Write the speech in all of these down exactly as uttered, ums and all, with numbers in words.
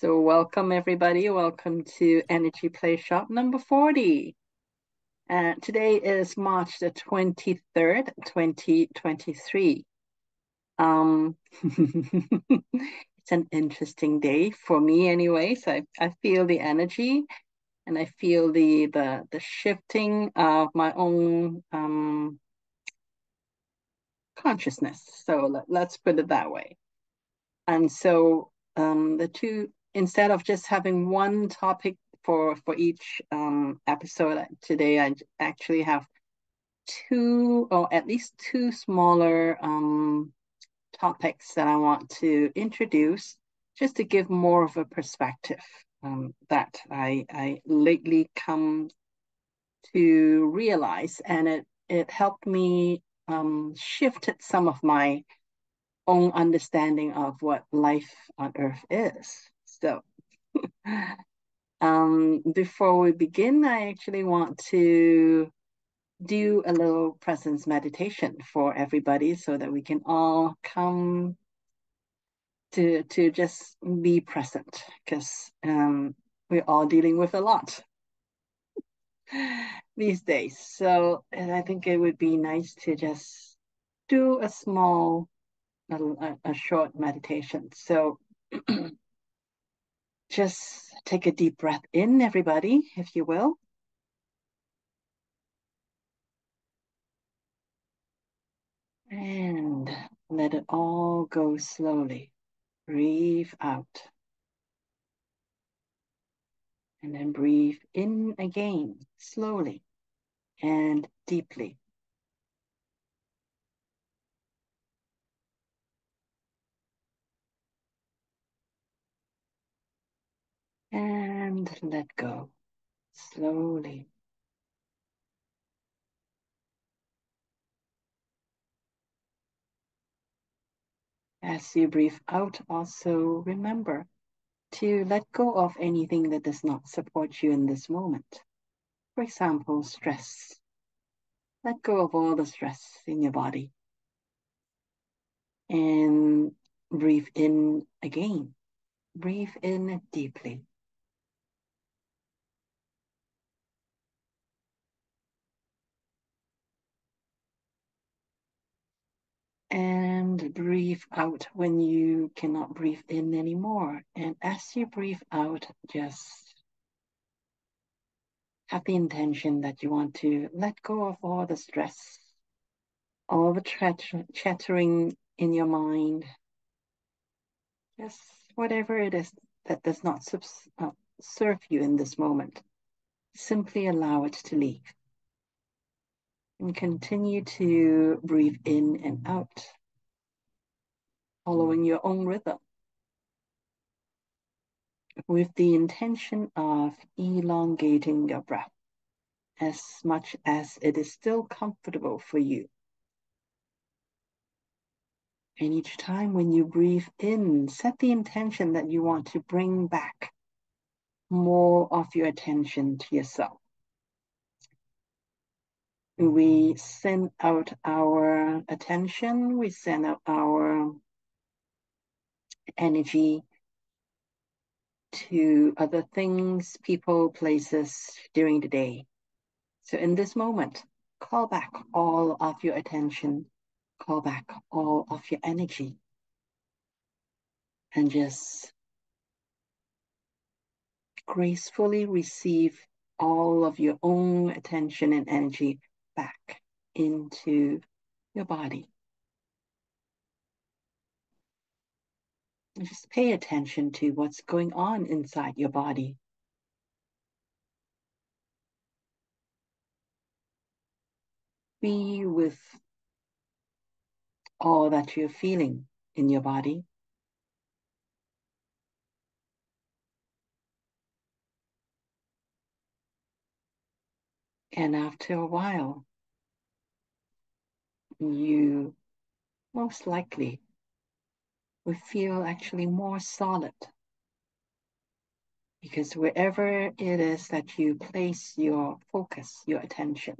So welcome everybody, welcome to Energy Playshop number forty. Uh, today is March the twenty-third, twenty twenty-three. Um, it's an interesting day for me anyways. I, I feel the energy and I feel the, the, the shifting of my own um, consciousness. So let, let's put it that way. And so um, the two, instead of just having one topic for, for each um, episode, today I actually have two, or at least two smaller um, topics that I want to introduce, just to give more of a perspective um, that I, I lately come to realize. And it, it helped me um, shifted some of my own understanding of what life on earth is. So um, before we begin, I actually want to do a little presence meditation for everybody so that we can all come to, to just be present, because um, we're all dealing with a lot these days. So, and I think it would be nice to just do a small, a, a short meditation. So just take a deep breath in, everybody, if you will. And let it all go slowly. Breathe out. And then breathe in again, slowly and deeply. And let go, slowly. As you breathe out, also remember to let go of anything that does not support you in this moment. For example, stress. Let go of all the stress in your body. And breathe in again. Breathe in deeply. And breathe out when you cannot breathe in anymore. And as you breathe out, just have the intention that you want to let go of all the stress, all the chatter chattering in your mind. Just whatever it is that does not uh, serve you in this moment, simply allow it to leave. And continue to breathe in and out, following your own rhythm, with the intention of elongating your breath as much as it is still comfortable for you. And each time when you breathe in, set the intention that you want to bring back more of your attention to yourself. We send out our attention, we send out our energy to other things, people, places during the day. So in this moment, call back all of your attention, call back all of your energy, and just gracefully receive all of your own attention and energy back into your body. And just pay attention to what's going on inside your body. Be with all that you're feeling in your body. And after a while, you most likely will feel actually more solid, because wherever it is that you place your focus, your attention,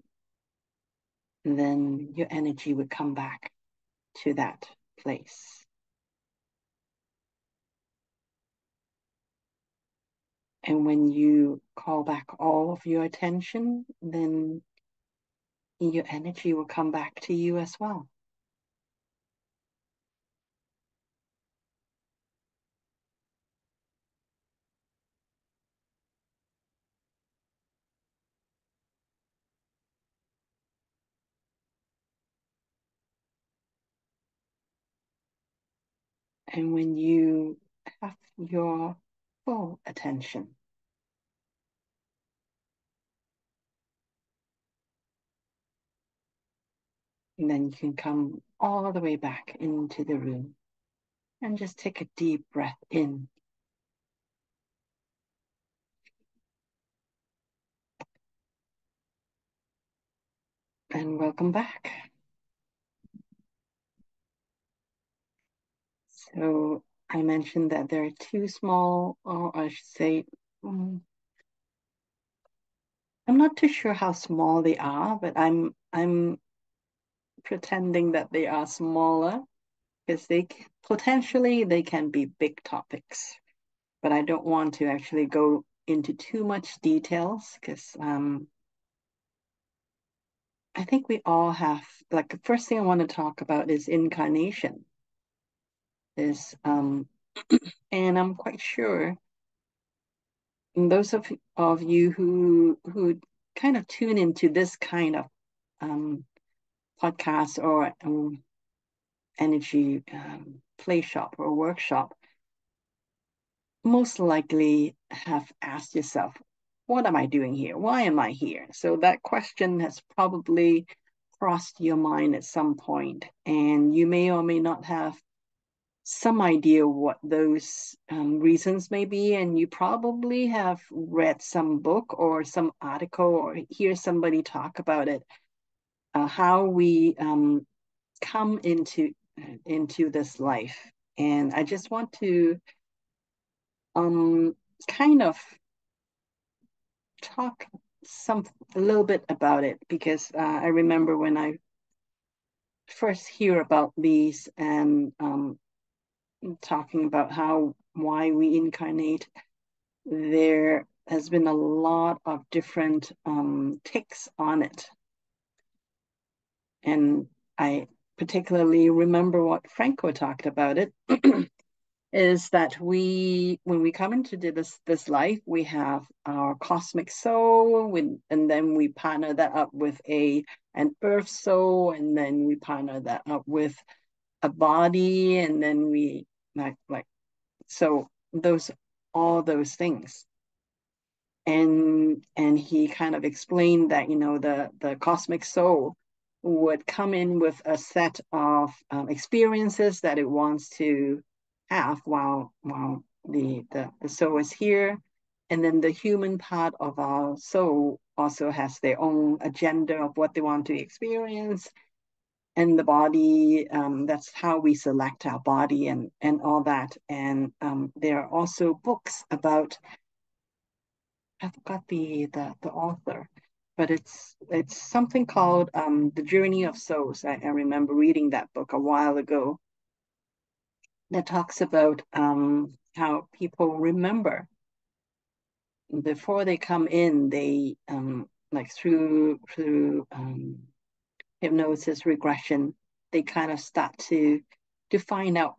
then your energy will come back to that place. And when you call back all of your attention, then your energy will come back to you as well. And when you have your full attention, and then you can come all the way back into the room and just take a deep breath in. And welcome back. So I mentioned that there are two small, or I should say, um, I'm not too sure how small they are, but I'm, I'm, pretending that they are smaller because they potentially they can be big topics, but I don't want to actually go into too much details because um, I think we all have, like, the first thing I want to talk about is incarnation. Is um, and I'm quite sure those of of you who who kind of tune into this kind of um. podcast or um, energy um, play shop or workshop most likely have asked yourself, what am I doing here? Why am I here? So that question has probably crossed your mind at some point, and you may or may not have some idea what those um, reasons may be, and you probably have read some book or some article or hear somebody talk about it. Uh, how we um, come into into this life. And I just want to um, kind of talk some a little bit about it, because uh, I remember when I first hear about these and um, talking about how why we incarnate, there has been a lot of different um, takes on it. And I particularly remember what Franco talked about it, is that we, when we come into this, this life, we have our cosmic soul, with, and then we partner that up with a an earth soul, and then we partner that up with a body, and then we, like, like so those, all those things. And, and he kind of explained that, you know, the, the cosmic soul would come in with a set of um, experiences that it wants to have while while the, the the soul is here, and then the human part of our soul also has their own agenda of what they want to experience, and the body, um, that's how we select our body and and all that. And um, there are also books about, I forgot the the, the author, but it's it's something called um, The Journey of Souls. I, I remember reading that book a while ago that talks about um, how people remember. Before they come in, they, um, like through, through um, hypnosis, regression, they kind of start to, to find out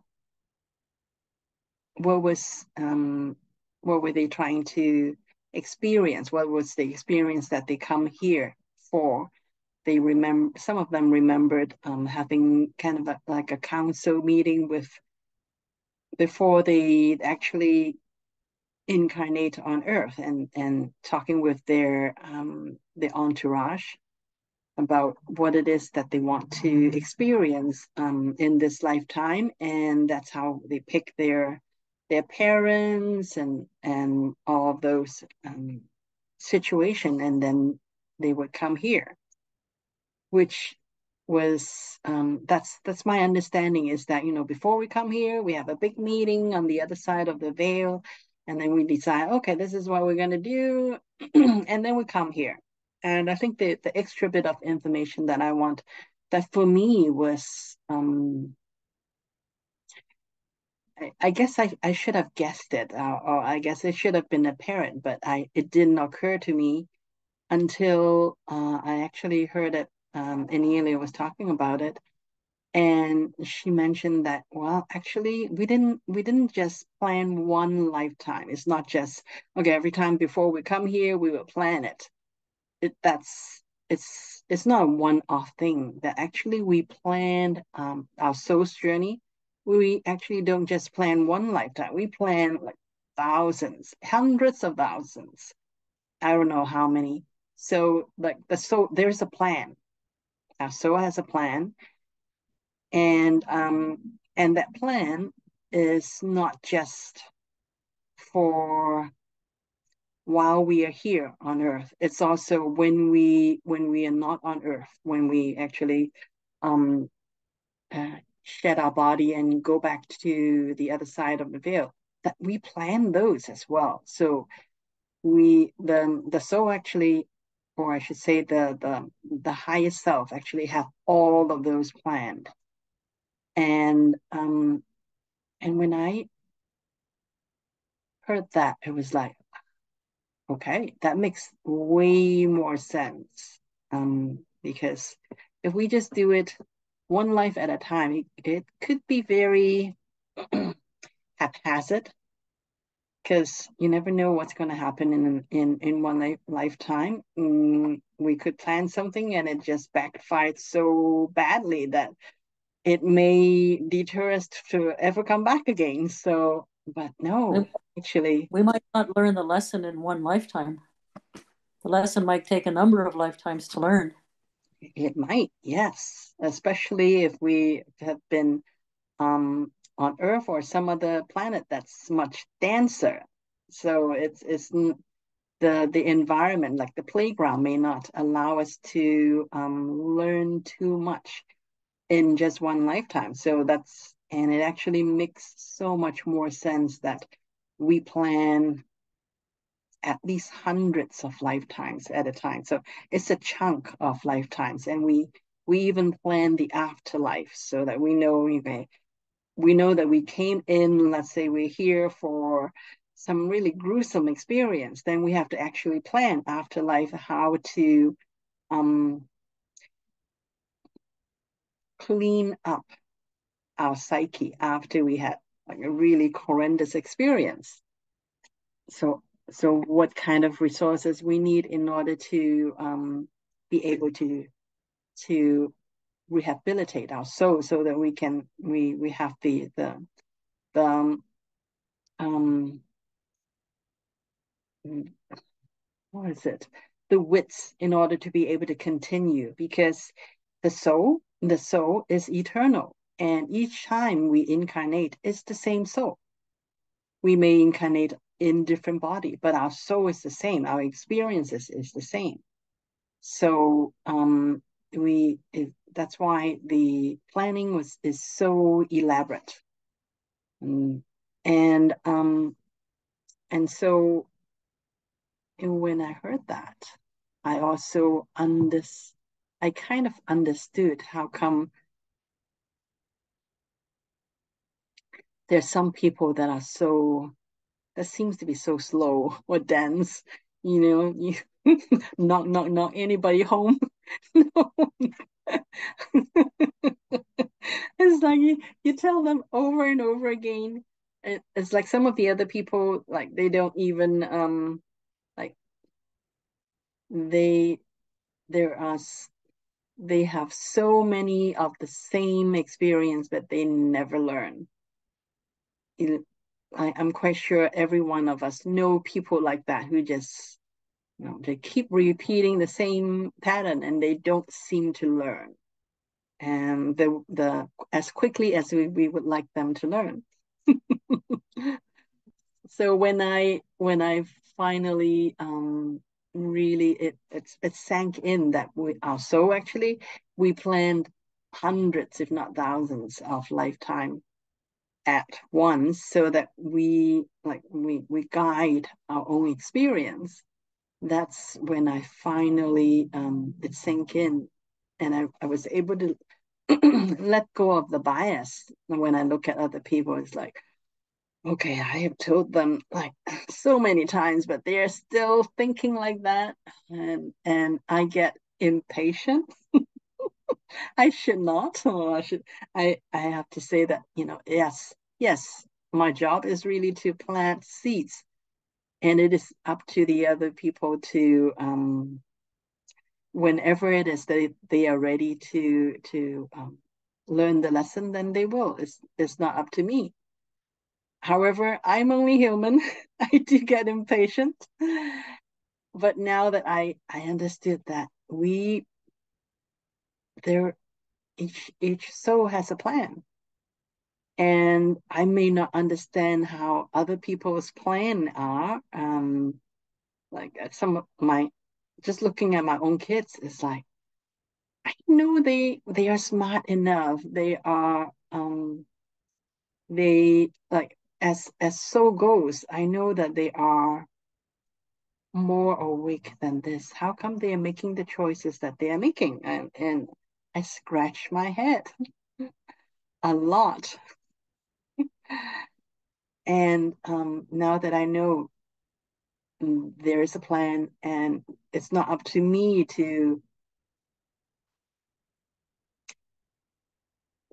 what was, um, what were they trying to experience, what was the experience that they come here for. They remember, some of them remembered um, having kind of a, like a council meeting with, before they actually incarnate on earth, and and talking with their um, the entourage about what it is that they want to experience um, in this lifetime. And that's how they pick their their parents and and all of those um, situation, and then they would come here, which was um, that's that's my understanding, is that, you know, before we come here, we have a big meeting on the other side of the veil, and then we decide, okay, this is what we're going to do, and then we come here. And I think the the extra bit of information that I want, that for me was um, I, I guess I, I should have guessed it, uh, or I guess it should have been apparent, but I it didn't occur to me until uh, I actually heard it, um, and Elia was talking about it. And she mentioned that, well, actually, we didn't we didn't just plan one lifetime. It's not just, okay, every time before we come here, we will plan it. It that's it's it's not a one-off thing. That actually we planned um, our soul's journey. We actually don't just plan one lifetime. We plan like thousands, hundreds of thousands. I don't know how many. So like the soul, there's a plan. Our soul has a plan. And um and that plan is not just for while we are here on Earth. It's also when we when we are not on Earth, when we actually um uh, shed our body and go back to the other side of the veil. That we plan those as well. So we the the soul actually, or I should say the the the higher self actually have all of those planned. And um, and when I heard that, it was like, okay, that makes way more sense. Um, because if we just do it one life at a time, it, it could be very haphazard, because you never know what's going to happen in in in one life, lifetime. Mm, we could plan something and it just backfired so badly that it may deter us to ever come back again. So, but no, actually, we might not learn the lesson in one lifetime. The lesson might take a number of lifetimes to learn. It might, yes. Especially if we have been um, on Earth or some other planet that's much denser. So it's, it's the, the environment, like the playground, may not allow us to um, learn too much in just one lifetime. So that's, and it actually makes so much more sense that we plan at least hundreds of lifetimes at a time. So it's a chunk of lifetimes. And we we even plan the afterlife so that we know, okay, we know that we came in, let's say we're here for some really gruesome experience, then we have to actually plan afterlife, how to um, clean up our psyche after we had like a really horrendous experience. So, so what kind of resources we need in order to um, be able to to rehabilitate our soul, so that we can we we have the the the um, um what is it the wits in order to be able to continue, because the soul. The soul is eternal, and each time we incarnate, it's the same soul. We may incarnate in different body, but our soul is the same. Our experiences is the same. So um, we it, that's why the planning was is so elaborate, and um, and so when I heard that, I also understood. I kind of understood how come there's some people that are so, that seems to be so slow or dense, you know, you knock, knock, knock, anybody home? No. It's like you, you tell them over and over again. It, it's like some of the other people, like they don't even, um, like they, there are, they have so many of the same experience, but they never learn. It, I, I'm quite sure every one of us know people like that who just, you know, they keep repeating the same pattern and they don't seem to learn. And the the as quickly as we, we would like them to learn. So when I when I finally um, really it it's it sank in that we our soul actually we planned hundreds, if not thousands, of lifetime at once, so that we like we we guide our own experience. That's when I finally um it sank in, and I, I was able to let go of the bias. When I look at other people, it's like, okay, I have told them like so many times, but they are still thinking like that. And, and I get impatient. I should not. Oh, I should. I, I have to say that, you know, yes, yes, my job is really to plant seeds. And it is up to the other people to, um, whenever it is they, they are ready to, to um, learn the lesson, then they will. It's, it's not up to me. However, I'm only human. I do get impatient. But now that I, I understood that we, there, each, each soul has a plan. And I may not understand how other people's plan are. Um, like some of my, just looking at my own kids, it's like, I know they, they are smart enough. They are, um, they like, As as soul goes, I know that they are more awake than this. How come they are making the choices that they are making? And, and I scratch my head a lot. And um, now that I know there is a plan, and it's not up to me to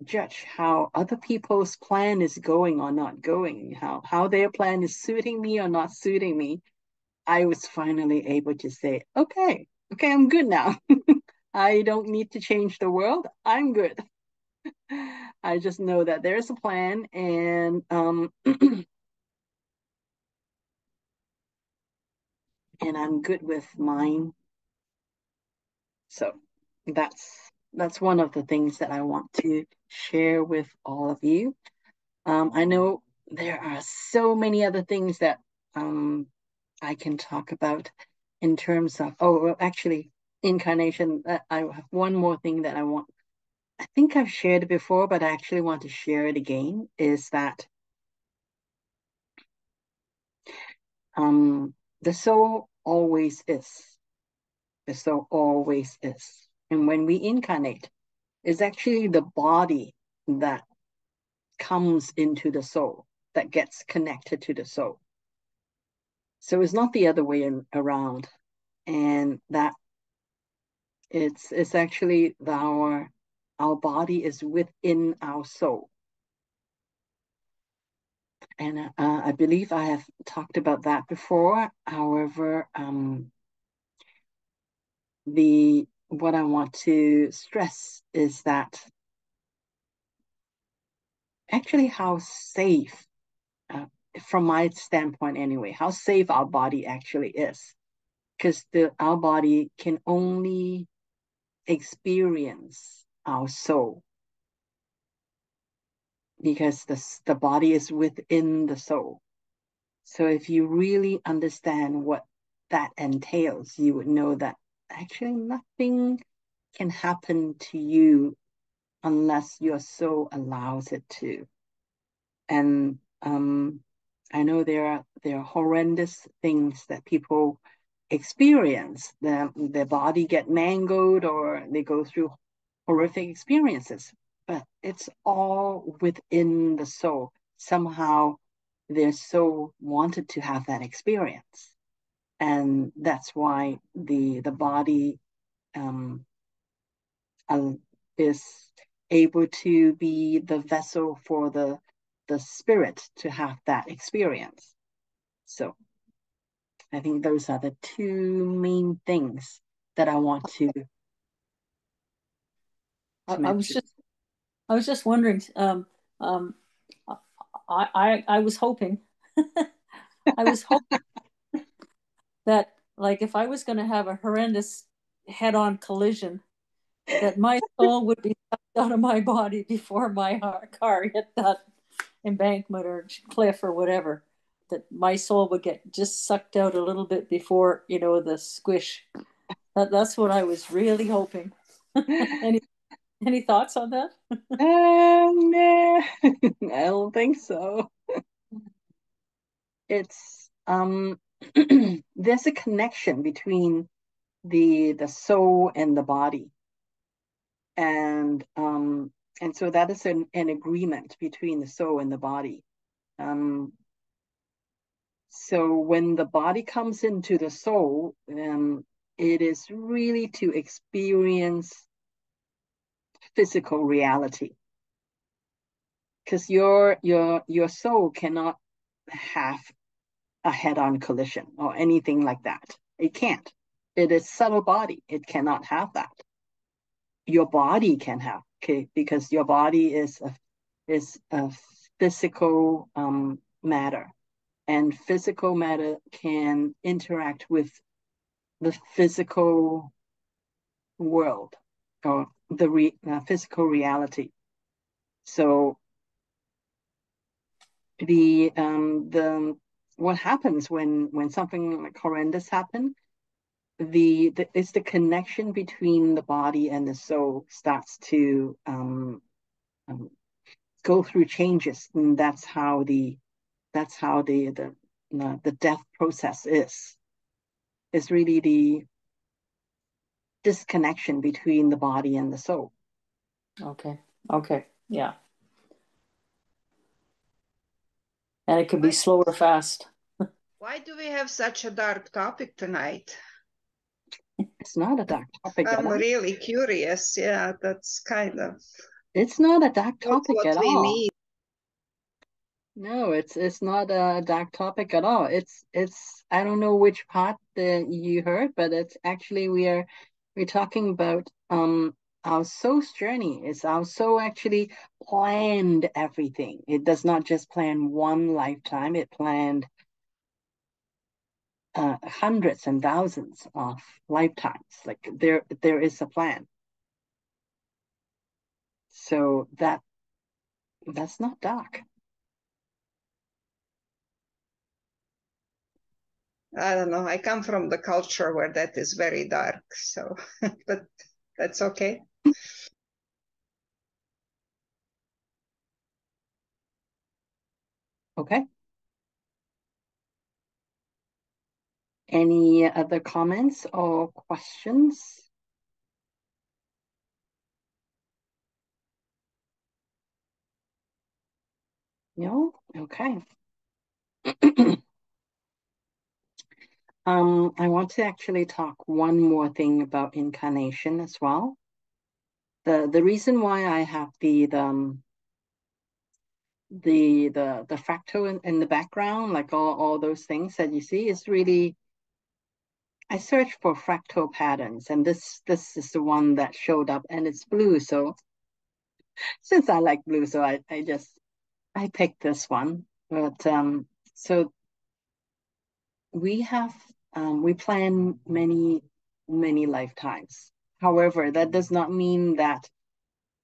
judge how other people's plan is going or not going, how how their plan is suiting me or not suiting me, I was finally able to say, okay, okay, I'm good now. I don't need to change the world. I'm good. I just know that there is a plan, and um, and I'm good with mine. So that's that's one of the things that I want to share with all of you. Um, I know there are so many other things that um, I can talk about in terms of, oh, well, actually, incarnation. Uh, I have one more thing that I want, I think I've shared before, but I actually want to share it again, is that um, the soul always is. The soul always is. And when we incarnate, it's actually the body that comes into the soul, that gets connected to the soul. So it's not the other way in, around. And that it's, it's actually the, our, our body is within our soul. And uh, I believe I have talked about that before. However, um, the... what I want to stress is that actually how safe, uh, from my standpoint anyway, how safe our body actually is. Because our body can only experience our soul. Because the, the body is within the soul. So if you really understand what that entails, you would know that actually nothing can happen to you unless your soul allows it to. And um, I know there are there are horrendous things that people experience. Their, their body get mangled, or they go through horrific experiences, but it's all within the soul. Somehow their soul wanted to have that experience. And that's why the the body um, is able to be the vessel for the the spirit to have that experience. So I think those are the two main things that I want to. to I, I was just I was just wondering. Um, um, I, I I was hoping. I was hoping. That, like, if I was going to have a horrendous head-on collision, that my soul would be sucked out of my body before my car hit that embankment or cliff or whatever. That my soul would get just sucked out a little bit before, you know, the squish. That, that's what I was really hoping. any any thoughts on that? um, no, I don't think so. It's um. There's a connection between the the soul and the body, and um and so that is an, an agreement between the soul and the body. Um So when the body comes into the soul, um, it is really to experience physical reality. Because your your your soul cannot have a head-on collision or anything like that. It can't. It is subtle body. It cannot have that. Your body can have, okay, because your body is a is a physical um, matter, and physical matter can interact with the physical world or the re uh, physical reality. So the um the what happens when when something like horrendous happens, the, the it's the connection between the body and the soul starts to um, um go through changes, and that's how the that's how the the the, the death process is. It's really the disconnection between the body and the soul. Okay. Okay. Yeah. And it could be slow or fast. Why do we have such a dark topic tonight? It's not a dark topic. I'm at really all. curious. Yeah, that's kind of. It's not a dark topic at all. Need. No, it's it's not a dark topic at all. It's it's I don't know which part that you heard, but it's actually we are we're talking about um. Our soul's journey is our soul actually planned everything. It does not just plan one lifetime. It planned uh, hundreds and thousands of lifetimes. Like there, there is a plan. So that that's not dark. I don't know. I come from the culture where that is very dark. So, but that's okay. Okay. Any other comments or questions? No? Okay. Um, I want to actually talk one more thing about incarnation as well. The the reason why I have the the um, the, the the fractal in, in the background, like all, all those things that you see, is really I search for fractal patterns, and this this is the one that showed up, and it's blue. So since I like blue, so I, I just I picked this one. But um so we have um, we plan many, many lifetimes. However, that does not mean that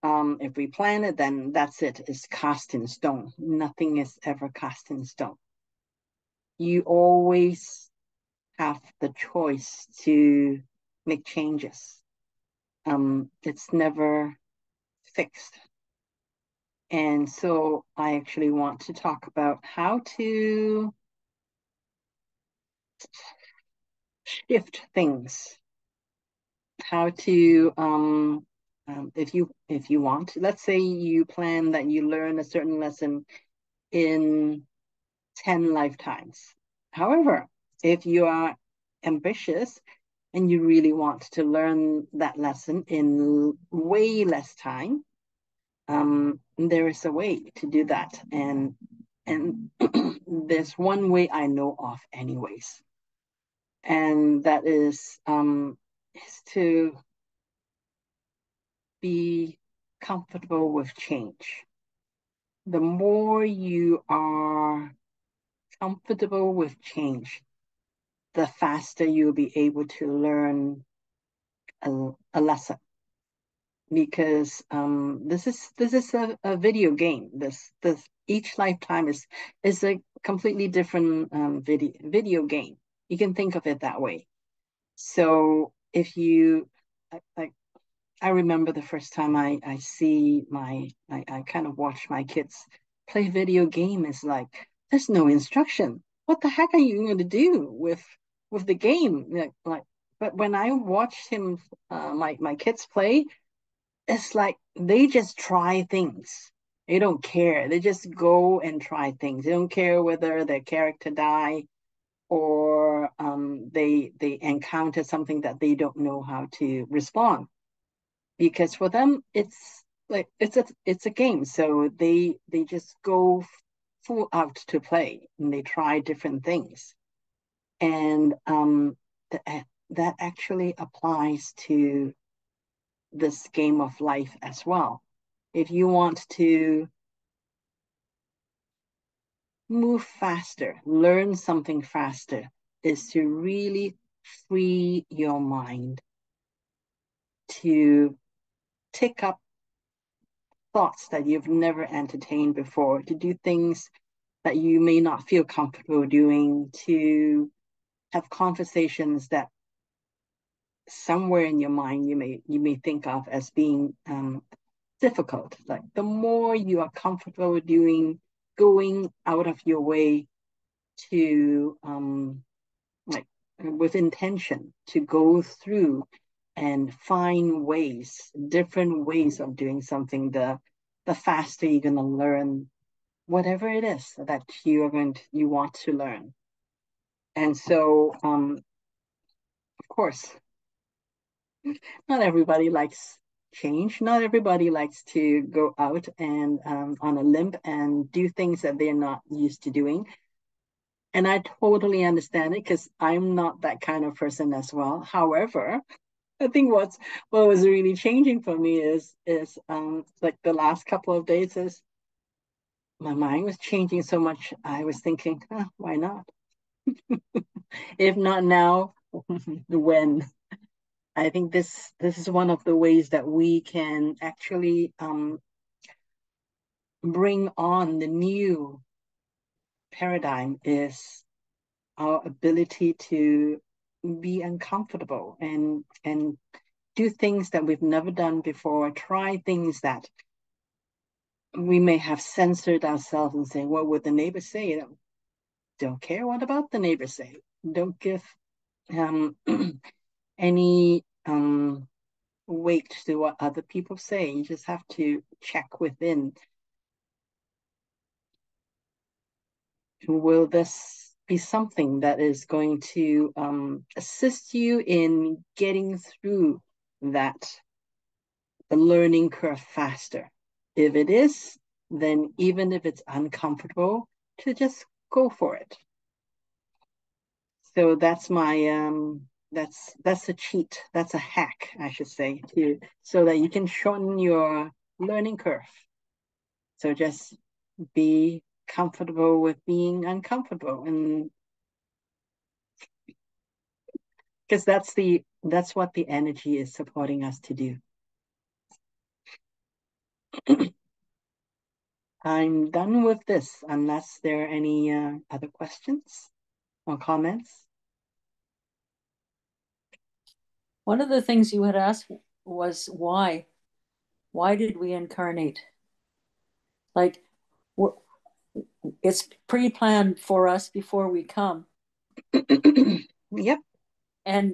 um, if we plan it, then that's it. It's cast in stone. Nothing is ever cast in stone. You always have the choice to make changes. Um, it's never fixed. And so I actually want to talk about how to shift things, how to um, um if you if you want, let's say you plan that you learn a certain lesson in ten lifetimes. However, if you are ambitious and you really want to learn that lesson in way less time, um there is a way to do that, and and there's one way I know of anyways, and that is um is to be comfortable with change. The more you are comfortable with change, the faster you'll be able to learn a, a lesson, because um this is this is a, a video game. This this each lifetime is is a completely different um, video video game. You can think of it that way. So if you like, I remember the first time I I see my I, I kind of watch my kids play video game. It's like there's no instruction. What the heck are you going to do with with the game? Like, like but when I watched him uh, my my kids play, it's like they just try things. They don't care. They just go and try things. They don't care whether their character die or um, they they encounter something that they don't know how to respond, because for them it's like it's a it's a game. So they they just go full out to play and they try different things, and um, th that actually applies to this game of life as well. If you want to move faster, learn something faster, is to really free your mind to take up thoughts that you've never entertained before, to do things that you may not feel comfortable doing, to have conversations that somewhere in your mind you may you may think of as being um, difficult. Like the more you are comfortable doing, going out of your way to um, like with intention to go through and find ways, different ways of doing something, the the faster you're going to learn whatever it is that you are going to, you want to learn. And so, um, of course, not everybody likes change. Not everybody likes to go out and um, on a limb and do things that they're not used to doing. And I totally understand it, because I'm not that kind of person as well. However, I think what's what was really changing for me is is um, like the last couple of days is my mind was changing so much. I was thinking, oh, why not? If not now, when? I think this this is one of the ways that we can actually um, bring on the new paradigm, is our ability to be uncomfortable and and do things that we've never done before, try things that we may have censored ourselves and say, what would the neighbors say? Don't care what about the neighbors say. Don't give um any um, weight to what other people say. You just have to check within. Will this be something that is going to um, assist you in getting through that, the learning curve faster? If it is, then even if it's uncomfortable, to just go for it. So that's my... Um, That's that's a cheat. That's a hack, I should say, to so that you can shorten your learning curve. So just be comfortable with being uncomfortable, and because that's the that's what the energy is supporting us to do. I'm done with this, unless there are any uh, other questions or comments. One of the things you had asked was why? Why did we incarnate? Like, we're, it's pre-planned for us before we come. Yep. And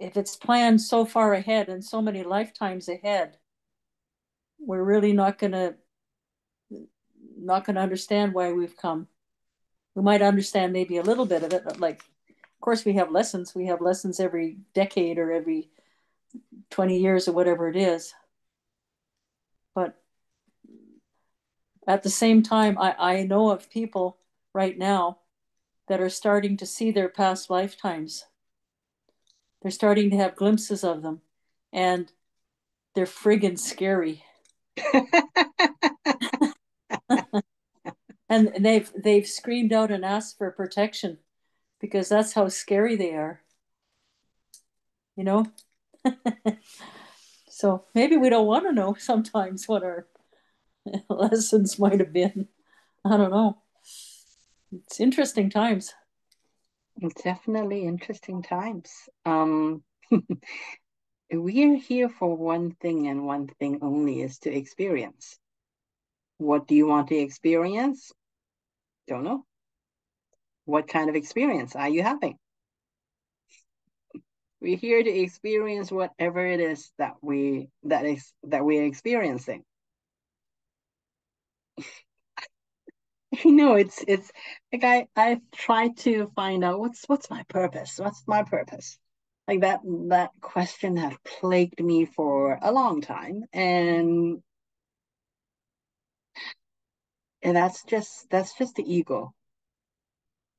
if it's planned so far ahead and so many lifetimes ahead, we're really not gonna not gonna understand why we've come. We might understand maybe a little bit of it, but like, of course, we have lessons. We have lessons every decade or every twenty years or whatever it is. But at the same time, I, I know of people right now that are starting to see their past lifetimes. They're starting to have glimpses of them, and they're friggin' scary. And they've, they've screamed out and asked for protection, because that's how scary they are, you know? So maybe we don't want to know sometimes what our lessons might have been. I don't know. It's interesting times. It's definitely interesting times. Um, we are here for one thing and one thing only, is to experience. What do you want to experience? Don't know. What kind of experience are you having? We're here to experience whatever it is that we that is that we're experiencing. you know, it's it's like I I try to find out what's what's my purpose, what's my purpose, like that that question has plagued me for a long time, and and that's just that's just the ego,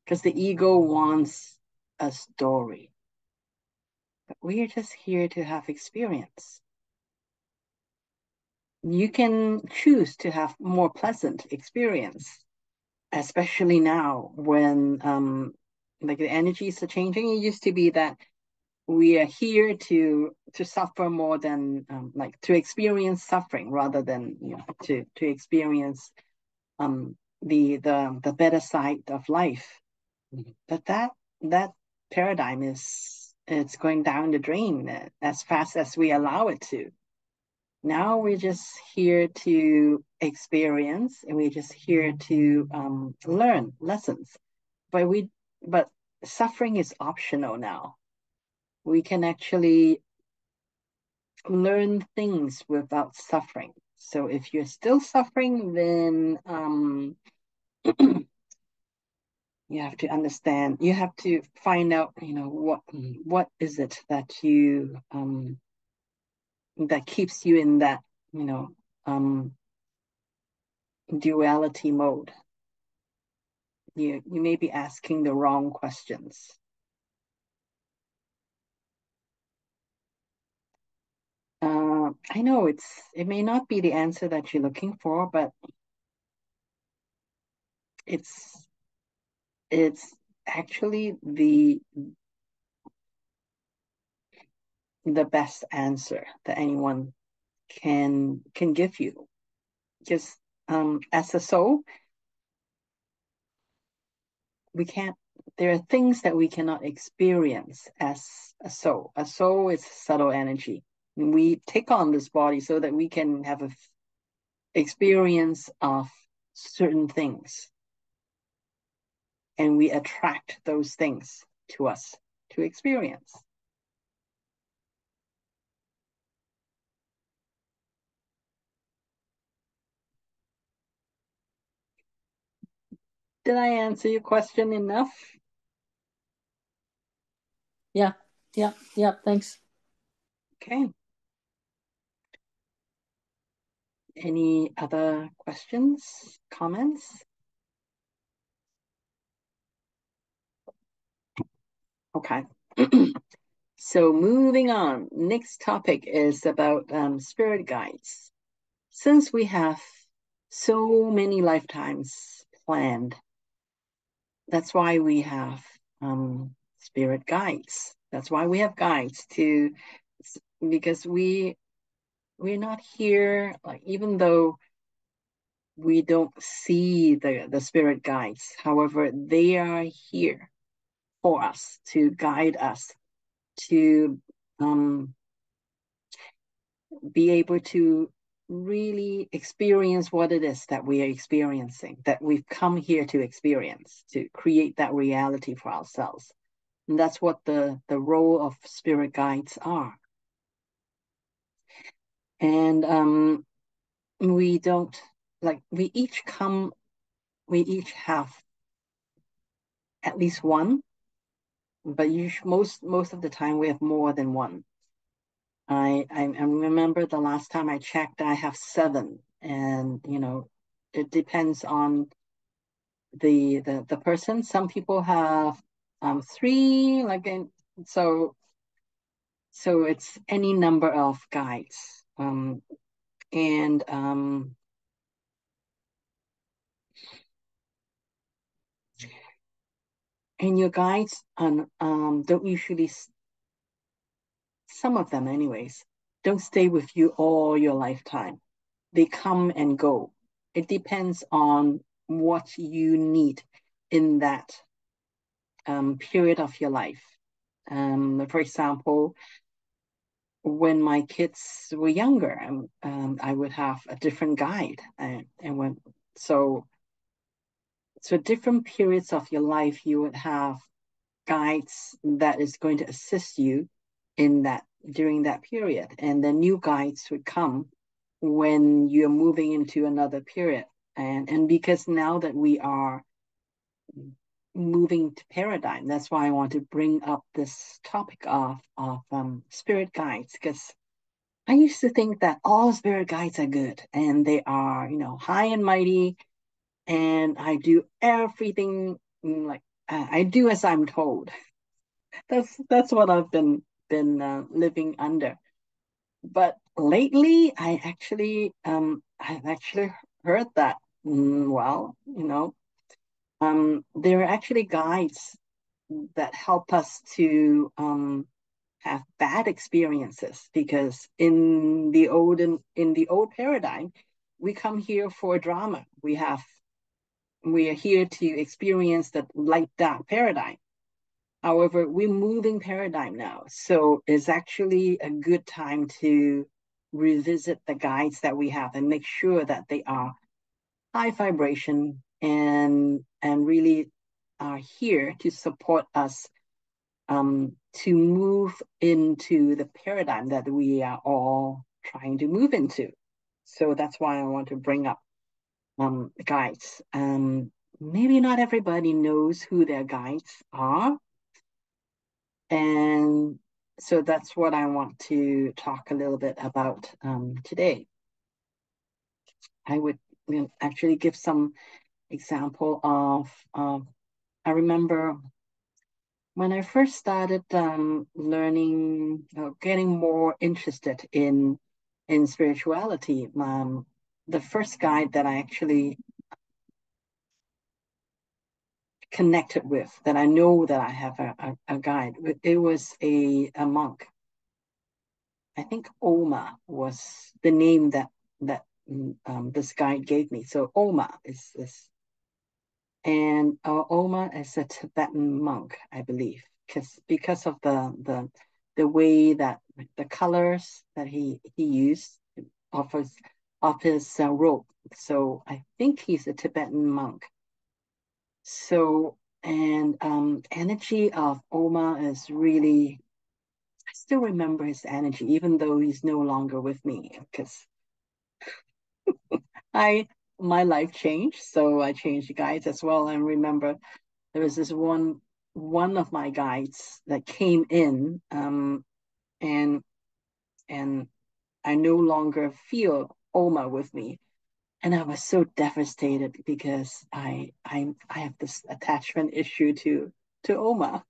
because the ego wants a story, but we are just here to have experience. You can choose to have more pleasant experience, especially now when um, like the energies are changing. It used to be that we are here to to suffer more than um, like to experience suffering rather than, you know, to to experience um, the the the better side of life. Mm-hmm. But that that paradigm is it's going down the drain as fast as we allow it to. Now we're just here to experience, and we're just here to um, learn lessons. But we, but suffering is optional now. We can actually learn things without suffering. So if you're still suffering, then um, you have to understand. You have to find out, you know, what what is it that you um. that keeps you in that, you know, um, duality mode. You, you may be asking the wrong questions. Uh, I know it's it may not be the answer that you're looking for, but it's it's actually the the best answer that anyone can can give you. Just um as a soul, we can't there are things that we cannot experience as a soul. A soul is subtle energy. We take on this body so that we can have a experience of certain things, and we attract those things to us to experience. Did I answer your question enough? Yeah, yeah, yeah, thanks. Okay. Any other questions, comments? Okay. So moving on, next topic is about um, spirit guides. Since we have so many lifetimes planned, that's why we have um, spirit guides. That's why we have guides to, because we, we're not here, like, even though we don't see the, the spirit guides, however, they are here for us, to guide us, to um, be able to really experience what it is that we are experiencing, that we've come here to experience, to create that reality for ourselves. And that's what the, the role of spirit guides are. And um, we don't, like, we each come, we each have at least one, but you sh- most, most of the time we have more than one. I, I remember the last time I checked, I have seven, and, you know, it depends on the the, the person. Some people have um, three, like, in, so, so it's any number of guides. Um, and um, and your guides on, um, don't usually st- some of them anyways, don't stay with you all your lifetime. They come and go. It depends on what you need in that um, period of your life. Um, for example, when my kids were younger, um, um, I would have a different guide. And, and when so, so different periods of your life, you would have guides that is going to assist you in that, during that period, and the new guides would come when you're moving into another period. And, and because now that we are moving to paradigm, that's why I want to bring up this topic of, of um, spirit guides, because I used to think that all spirit guides are good and they are, you know, high and mighty, and I do everything like uh, I do as I'm told. That's that's what I've been been uh, living under. But lately, I actually um I've actually heard that mm, well, you know, um there are actually guides that help us to um. have bad experiences, because in the old in, in the old paradigm, we come here for drama. We have we are here to experience that light dark paradigm. However, we're moving paradigm now, so it's actually a good time to revisit the guides that we have and make sure that they are high vibration and and really are here to support us um, to move into the paradigm that we are all trying to move into. So that's why I want to bring up um, guides. Um, maybe not everybody knows who their guides are. And so that's what I want to talk a little bit about um, today. I would you know, actually give some example of, uh, I remember when I first started um, learning, or getting more interested in in spirituality, um, the first guide that I actually connected with, that I know that I have a, a, a guide, it was a, a monk. I think Oma was the name that that um, this guide gave me. So Oma is this. And uh, Oma is a Tibetan monk, I believe, because because of the the the way that the colors that he he used of his of his uh, robe. So I think he's a Tibetan monk. So and um, energy of Oma is really, I still remember his energy, even though he's no longer with me, because I. my life changed, so I changed guides as well. And remember, there was this one one of my guides that came in, um, and and I no longer feel Oma with me, and I was so devastated because I I I have this attachment issue to to Oma.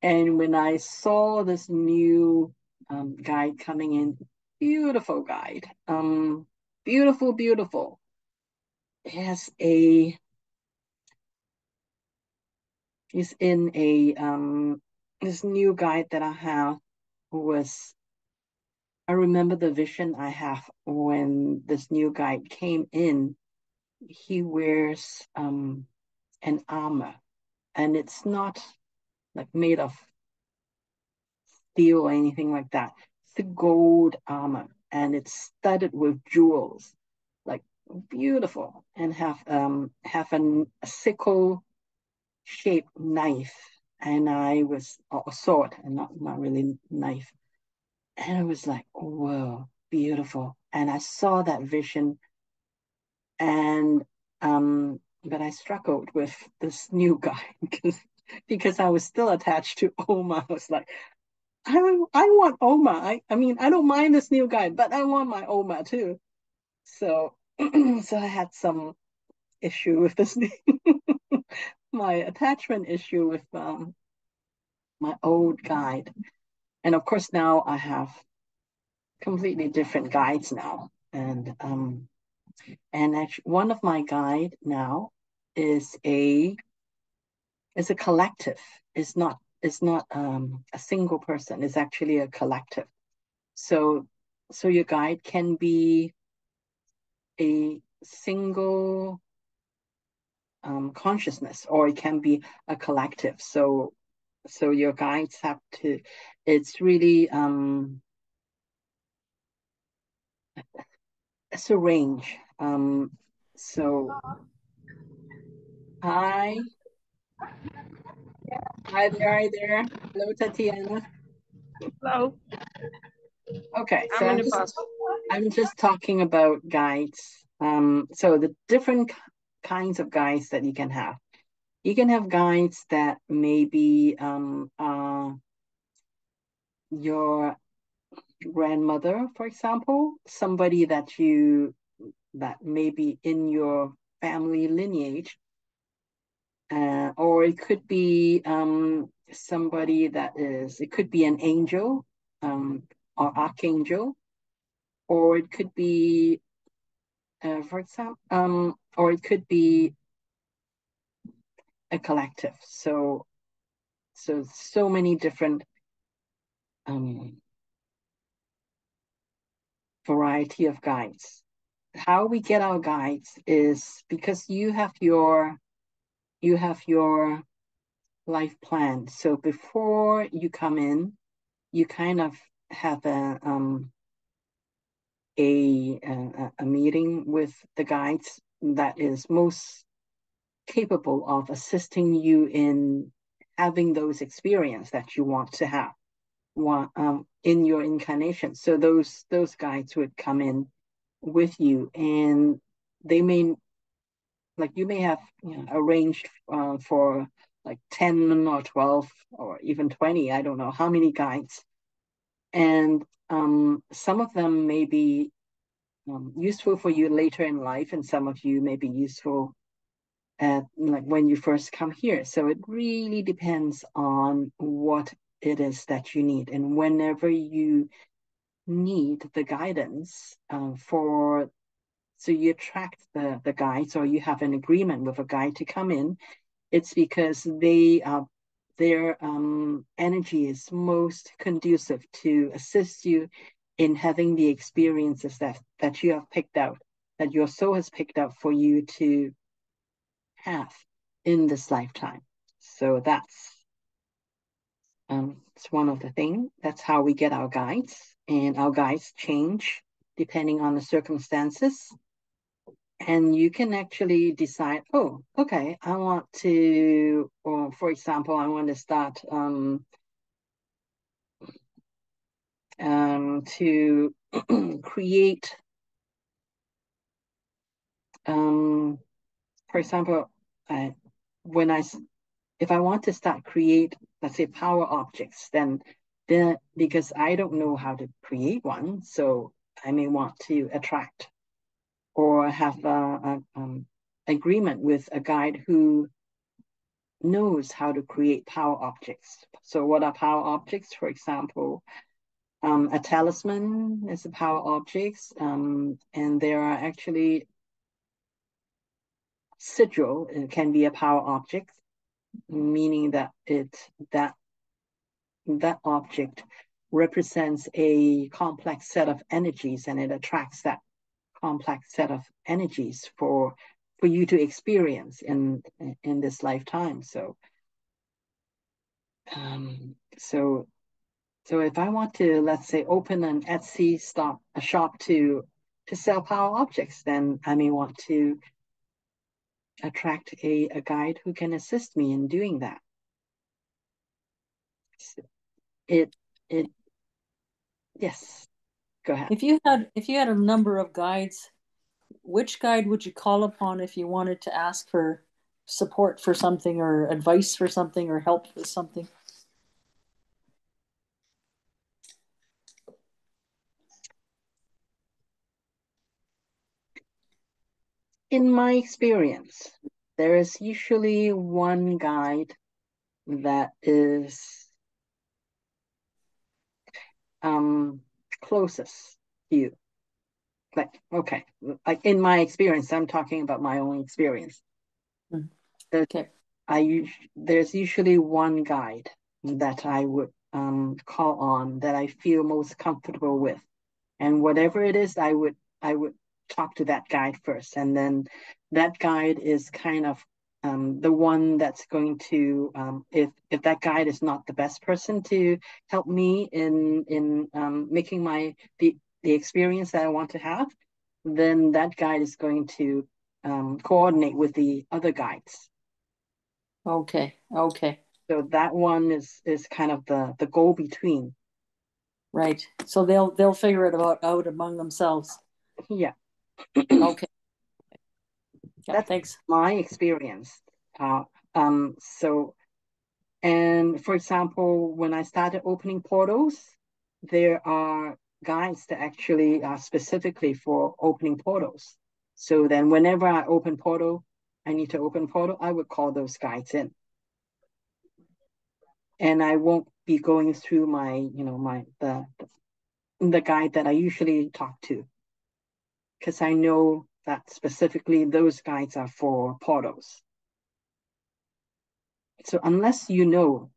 And when I saw this new um, guide coming in, beautiful guide, um, beautiful, beautiful. Has a is in a um this new guide that I have was, I remember the vision I have when this new guide came in. He wears um an armor, and it's not like made of steel or anything like that. It's a gold armor, and it's studded with jewels, like beautiful, and have um have an, a sickle shaped knife, and I was or a sword, and not not really knife, and I was like, whoa, beautiful. And I saw that vision, and um but I struggled with this new guy because because I was still attached to Oma. I was like, I I want Oma. I I mean, I don't mind this new guy, but I want my Oma too. So. So I had some issue with this, my attachment issue with um, my old guide. And of course, now I have completely different guides now. And um, and actually one of my guide now is a is a collective. It's not it's not um, a single person. It's actually a collective. So so your guide can be a single um, consciousness, or it can be a collective. So, so your guides have to. It's really um, it's a range. Um, so, hi, hi there, hi there. Hello, Tatiana. Hello. Okay, so I'm, I'm, just, I'm just talking about guides Um, so the different kinds of guides that you can have. You can have guides that maybe um, uh, your grandmother, for example, somebody that you, that may be in your family lineage, uh, or it could be um, somebody that is, it could be an angel um, or archangel, or it could be, uh, for example, um, or it could be a collective. So, so, so many different um, variety of guides. How we get our guides is because you have your, you have your life plan. So before you come in, you kind of have a um a a, a meeting with the guides that is most capable of assisting you in having those experiences that you want to have want, um, in your incarnation. So those those guides would come in with you, and they may, like, you may have, you know, arranged uh, for like ten or twelve or even twenty, I don't know how many guides, and um, some of them may be um, useful for you later in life, and some of you may be useful at, like, when you first come here. So it really depends on what it is that you need, and whenever you need the guidance uh, for, so you attract the, the guides, or you have an agreement with a guide to come in, it's because they are, their um, energy is most conducive to assist you in having the experiences that, that you have picked out, that your soul has picked out for you to have in this lifetime. So that's um, it's one of the things. That's how we get our guides. And our guides change depending on the circumstances. And you can actually decide, oh, okay, I want to, or for example, I want to start um, um, to create, um, for example, uh, when I, if I want to start create, let's say, power objects, then Then, because I don't know how to create one, so I may want to attract or have a, a um, agreement with a guide who knows how to create power objects. So what are power objects? For example, um, a talisman is a power object, um, and there are actually sigil, it can be a power object, meaning that it that that object represents a complex set of energies, and it attracts that complex set of energies for for you to experience in in this lifetime. So um so so if I want to, let's say, open an Etsy stop a shop to to sell power objects, then I may want to attract a, a guide who can assist me in doing that. So, It, it, yes, go ahead. If you had, if you had a number of guides, which guide would you call upon if you wanted to ask for support for something, or advice for something, or help with something? In my experience, there is usually one guide that is um closest to you, like, okay, like in my experience, I'm talking about my own experience. Mm-hmm. there's, okay I there's usually one guide that I would um call on, that I feel most comfortable with, and whatever it is, I would I would talk to that guide first, and then that guide is kind of Um, the one that's going to, um, if if that guide is not the best person to help me in in um, making my the the experience that I want to have, then that guide is going to um, coordinate with the other guides. Okay, okay. So that one is is kind of the the go between. Right. So they'll they'll figure it out out among themselves. Yeah. Okay. Yeah, that's thanks. my experience. Uh, um, so, and for example, when I started opening portals, there are guides that actually are specifically for opening portals. So then whenever I open portal, I need to open portal, I would call those guides in. And I won't be going through my, you know, my the the guide that I usually talk to, because I know that specifically those guides are for portals. So unless you know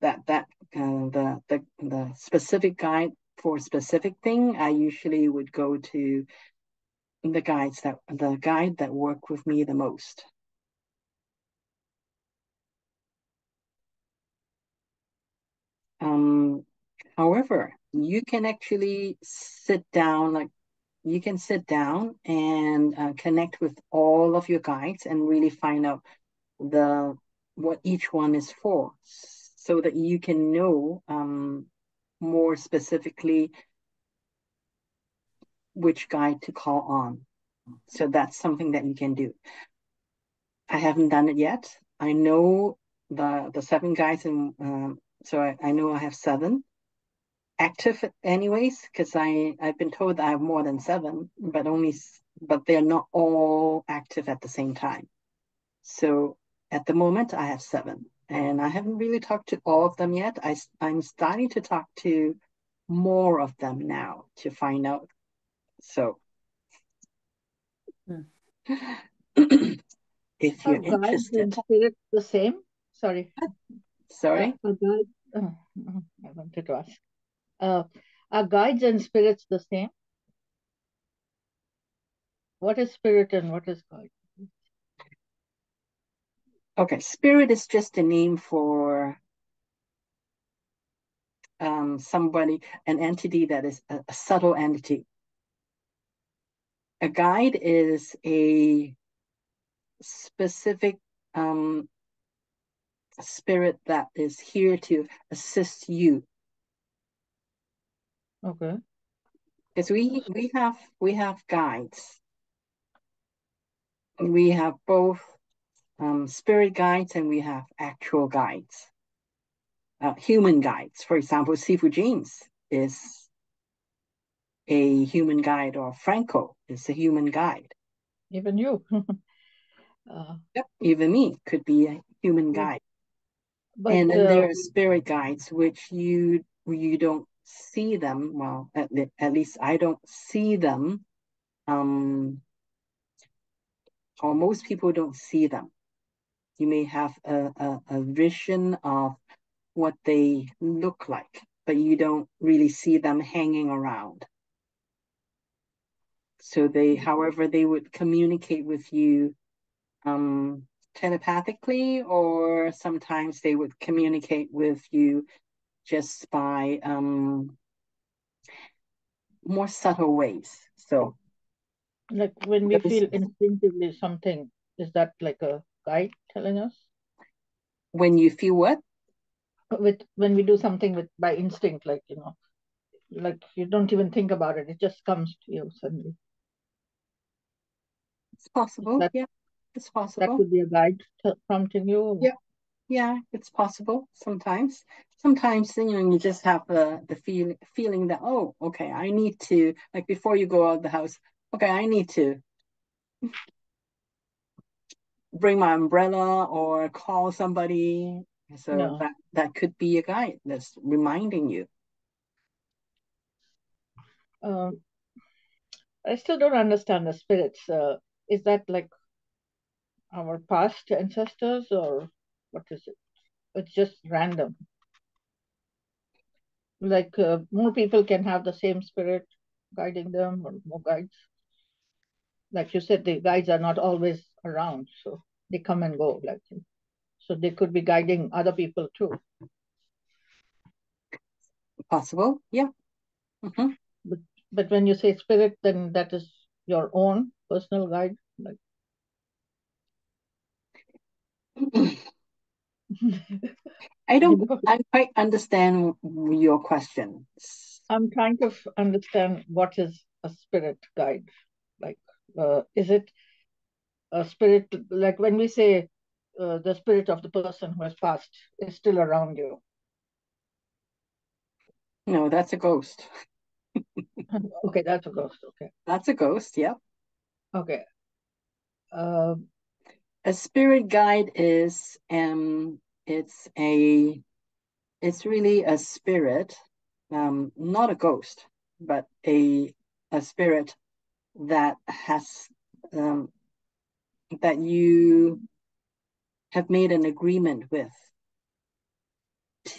that that uh, the the the specific guide for a specific thing, I usually would go to the guides that the guide that work with me the most. Um, however, you can actually sit down, like you can sit down and uh, connect with all of your guides and really find out the what each one is for, so that you can know um, more specifically which guide to call on. So that's something that you can do. I haven't done it yet. I know the the seven guides in. Um, So I, I know I have seven active anyways, because I, I've been told that I have more than seven, but only but they're not all active at the same time. So at the moment I have seven, and I haven't really talked to all of them yet. I, I'm starting to talk to more of them now to find out. So hmm. if you're oh, interested. Is it the same? Sorry. Sorry? Uh, guide, oh, oh, I wanted to ask. Uh, are guides and spirits the same? What is spirit and what is guide? Okay, spirit is just a name for um, somebody, an entity that is a, a subtle entity. A guide is a specific um, spirit that is here to assist you. Okay. Because we we have we have guides. We have both um, spirit guides and we have actual guides. Uh, human guides, for example, Sifu James is a human guide, or Franco is a human guide. Even you. uh, yep. Even me could be a human guide. But, and then uh, there are spirit guides, which you you don't see them. Well, at, at least I don't see them. Um, or most people don't see them. You may have a, a, a vision of what they look like, but you don't really see them hanging around. So they, however, they would communicate with you um, telepathically, or sometimes they would communicate with you just by um, more subtle ways. So, like when we feel instinctively something, is that like a guide telling us? When you feel what? With when we do something with by instinct, like you know, like you don't even think about it; it just comes to you suddenly. It's possible, that, yeah. It's possible. That could be a guide prompting you. Yeah, yeah, it's possible sometimes. Sometimes you know you just have uh, the feel feeling that, oh, okay, I need to, like before you go out of the house, okay, I need to bring my umbrella or call somebody. So no. that that could be a guide that's reminding you. Um, I still don't understand the spirits. Uh, is that like our past ancestors, or what is it? It's just random. Like uh, more people can have the same spirit guiding them, or more guides. Like you said, the guides are not always around, so they come and go. Like, so they could be guiding other people too. Possible, yeah. Mm-hmm. But but when you say spirit, then that is your own personal guide, like. I don't I quite understand your question. I'm trying to understand what is a spirit guide. Like, uh, is it a spirit, like when we say uh, the spirit of the person who has passed is still around you. No, that's a ghost. Okay, that's a ghost. Okay, that's a ghost. Yeah. Okay. Um, a spirit guide is um, it's a, it's really a spirit, um, not a ghost, but a a spirit that has um, that you have made an agreement with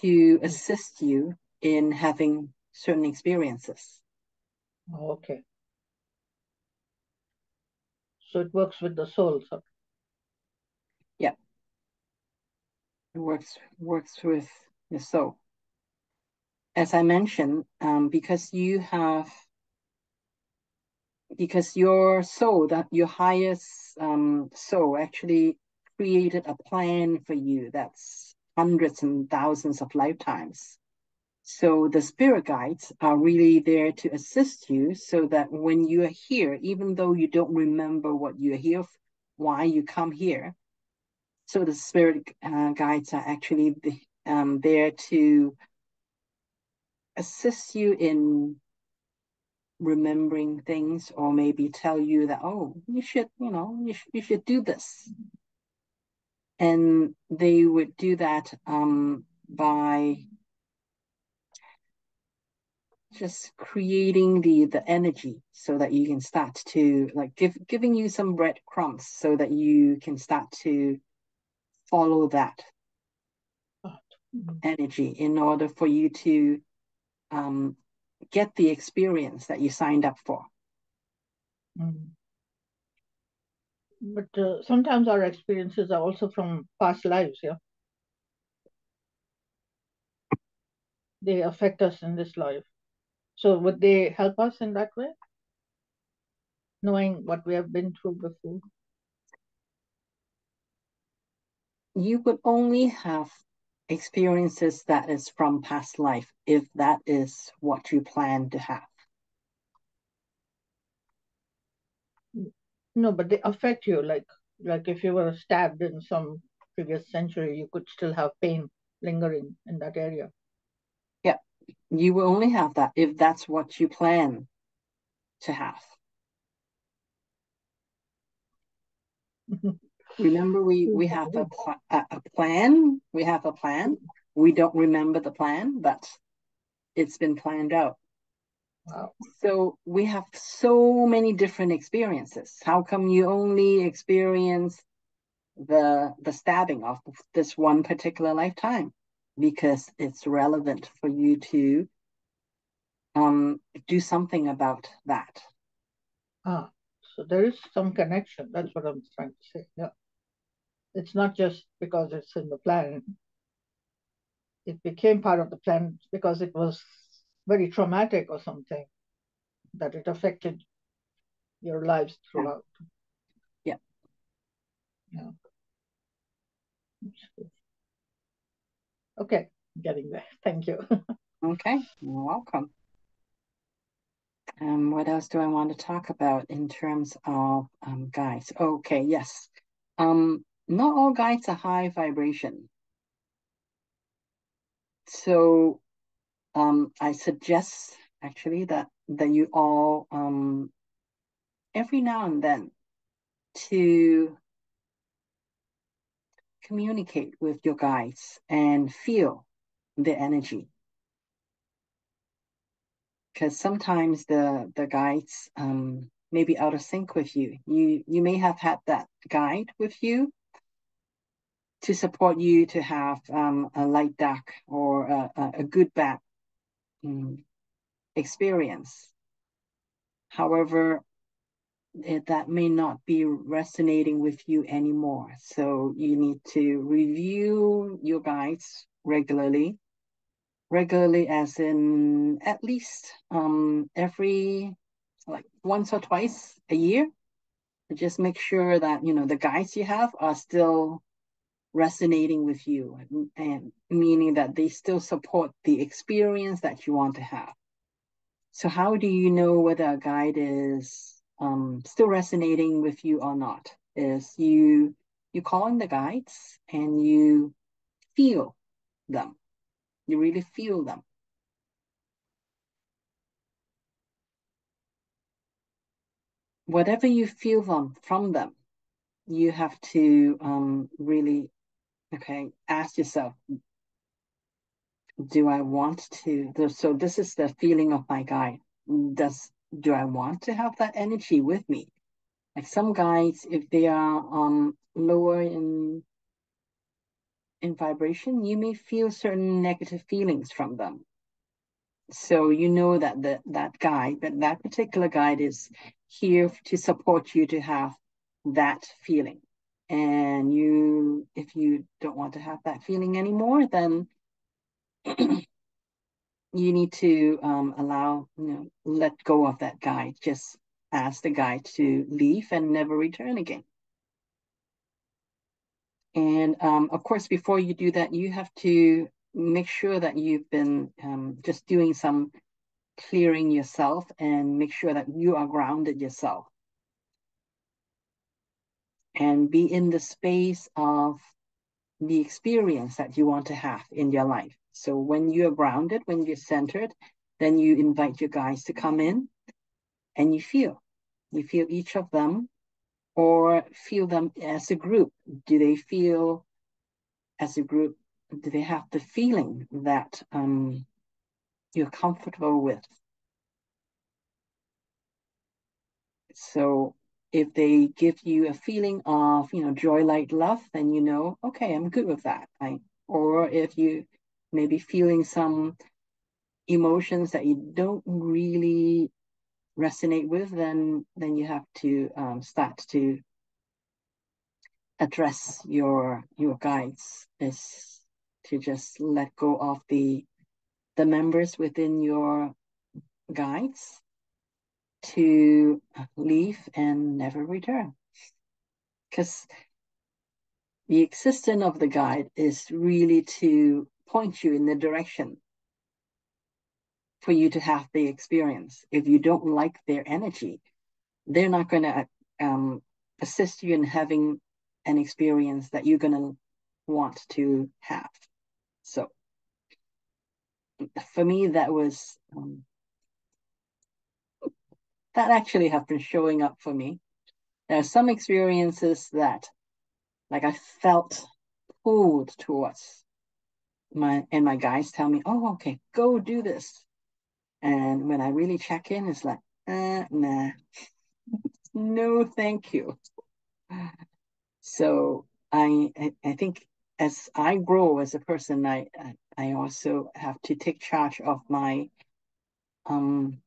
to assist you in having certain experiences. Oh, okay. So it works with the soul. So. Yeah. It works works with the soul. As I mentioned, um, because you have, because your soul, that your highest um, soul, actually created a plan for you that's hundreds and thousands of lifetimes. So the spirit guides are really there to assist you so that when you are here, even though you don't remember what you're here for, why you come here, so the spirit uh, guides are actually um, there to assist you in remembering things, or maybe tell you that, oh, you should, you know, you, sh you should do this. And they would do that um, by just creating the the energy so that you can start to, like, give giving you some breadcrumbs so that you can start to follow that energy in order for you to um get the experience that you signed up for. Mm. But uh, sometimes our experiences are also from past lives. Yeah, they affect us in this life. So would they help us in that way, knowing what we have been through before? You would only have experiences that is from past life if that is what you plan to have. No, but they affect you. Like, like if you were stabbed in some previous century, you could still have pain lingering in that area. Yeah. You will only have that if that's what you plan to have. Remember, we, we have a, pl a plan. We have a plan. We don't remember the plan, but it's been planned out. Wow. So we have so many different experiences. How come you only experience the, the stabbing of this one particular lifetime? Because it's relevant for you to um, do something about that. Ah, so there is some connection. That's what I'm trying to say. Yeah, it's not just because it's in the plan. It became part of the plan because it was very traumatic or something, that it affected your lives throughout. Yeah. Yeah. Okay, getting there. Thank you. Okay, you're welcome. Um, what else do I want to talk about in terms of um, guides? Okay, yes. Um, not all guides are high vibration. So um, I suggest actually that, that you all, um, every now and then, to communicate with your guides and feel the energy, because sometimes the the guides um, may be out of sync with you. You you may have had that guide with you to support you to have um, a light dark or a, a good bad um, experience. However, It, that may not be resonating with you anymore. So you need to review your guides regularly, regularly as in at least um, every, like, once or twice a year. Just make sure that, you know, the guides you have are still resonating with you, and, and meaning that they still support the experience that you want to have. So how do you know whether a guide is Um, still resonating with you or not? is you you call in the guides and you feel them. You really feel them. Whatever you feel them from them, you have to um, really, okay, ask yourself, do I want to? So this is the feeling of my guide. Does do I want to have that energy with me? Like some guides, if they are um lower in in vibration, you may feel certain negative feelings from them. So you know that the, that guide, that that particular guide is here to support you to have that feeling. And you, if you don't want to have that feeling anymore, then you need to um, allow, you know, let go of that guide. Just ask the guide to leave and never return again. And um, of course, before you do that, you have to make sure that you've been um, just doing some clearing yourself and make sure that you are grounded yourself. And be in the space of the experience that you want to have in your life. So when you're grounded, when you're centered, then you invite your guides to come in and you feel. You feel each of them or feel them as a group. Do they feel as a group? Do they have the feeling that um, you're comfortable with? So if they give you a feeling of, you know, joy, light, love, then you know, okay, I'm good with that. Right? Or if you maybe feeling some emotions that you don't really resonate with, then then you have to um, start to address your your guides, is to just let go of the the members within your guides, to leave and never return. Because the existence of the guide is really to point you in the direction for you to have the experience. If you don't like their energy, they're not going to um, assist you in having an experience that you're going to want to have. So for me, that was... Um, that actually have been showing up for me. There are some experiences that, like, I felt pulled towards my, and my guys tell me, oh, okay, go do this. And when I really check in, it's like, eh, nah, no, thank you. So I, I, I think as I grow as a person, I, I, I also have to take charge of my, um,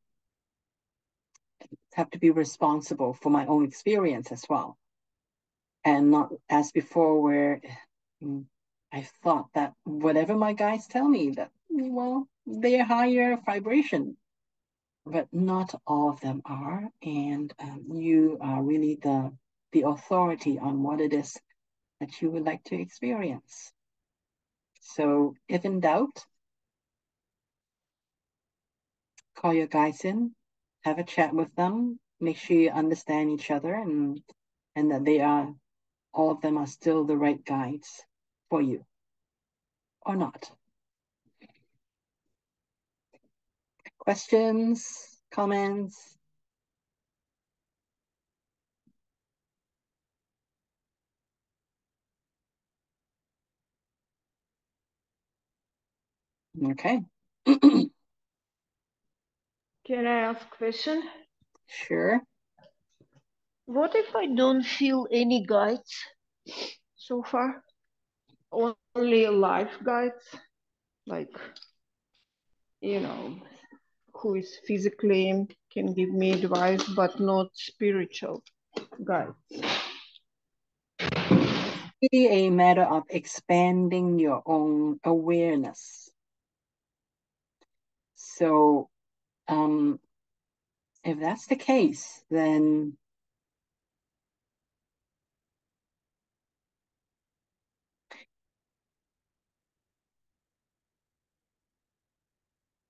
have to be responsible for my own experience as well, and not as before where I thought that whatever my guides tell me, that, well, they're higher vibration, but not all of them are, and um, you are really the the authority on what it is that you would like to experience. So if in doubt, call your guides in, have a chat with them, make sure you understand each other, and and that they are, all of them are still the right guides for you or not. Questions, comments? Okay. Can I ask a question? Sure. What if I don't feel any guides so far? Only life guides, like, you know, who is physically can give me advice, but not spiritual guides. It's really a matter of expanding your own awareness. So, Um, if that's the case, then